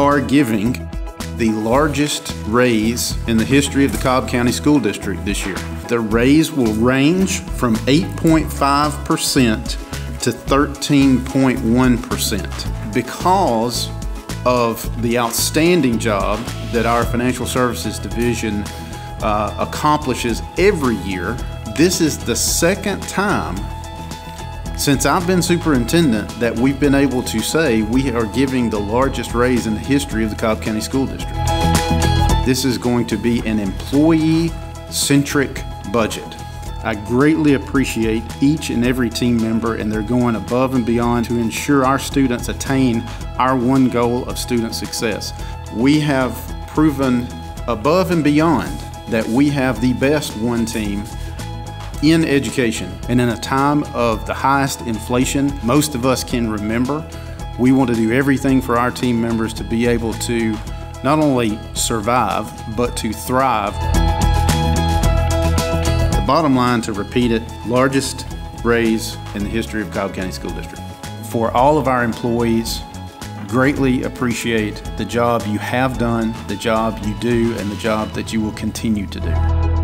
are giving the largest raise in the history of the Cobb County School District this year. The raise will range from 8.5% to 13.1% because of the outstanding job that our Financial Services Division accomplishes every year. This is the second time since I've been superintendent that we've been able to say we are giving the largest raise in the history of the Cobb County School District. This is going to be an employee-centric budget. I greatly appreciate each and every team member, and they're going above and beyond to ensure our students attain our one goal of student success. We have proven above and beyond that we have the best one team in education. And in a time of the highest inflation most of us can remember, we want to do everything for our team members to be able to not only survive, but to thrive. The bottom line, to repeat it, largest raise in the history of Cobb County School District. For all of our employees, greatly appreciate the job you have done, the job you do, and the job that you will continue to do.